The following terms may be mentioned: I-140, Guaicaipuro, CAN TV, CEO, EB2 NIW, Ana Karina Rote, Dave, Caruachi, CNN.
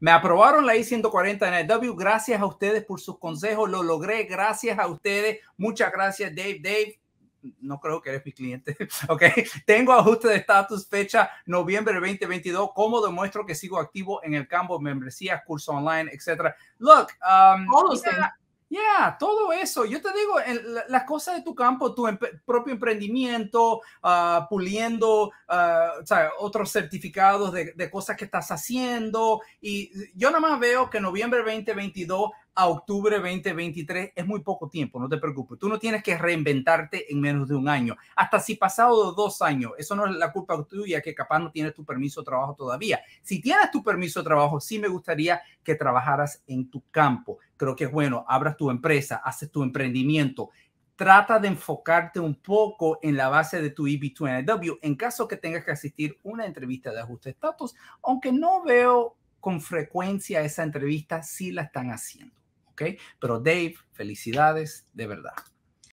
Me aprobaron la I-140 NIW. Gracias a ustedes por sus consejos. Lo logré gracias a ustedes. Muchas gracias, Dave. Dave, no creo que eres mi cliente. Ok. Tengo ajuste de estatus fecha noviembre 2022. ¿Cómo demuestro que sigo activo en el campo de membresía, curso online, etcétera? Look, todo eso. Yo te digo, las cosas de tu campo, tu propio emprendimiento, puliendo otros certificados de cosas que estás haciendo. Y yo nada más veo que noviembre 2022 a octubre 2023 es muy poco tiempo. No te preocupes. Tú no tienes que reinventarte en menos de un año. Hasta si pasado 2 años. Eso no es la culpa tuya que capaz no tienes tu permiso de trabajo todavía. Si tienes tu permiso de trabajo, sí me gustaría que trabajaras en tu campo. Creo que es bueno, abras tu empresa, haces tu emprendimiento. Trata de enfocarte un poco en la base de tu EB2 NIW en caso que tengas que asistir a una entrevista de ajuste de estatus, aunque no veo con frecuencia esa entrevista, sí la están haciendo. ¿Okay? Pero Dave, felicidades de verdad.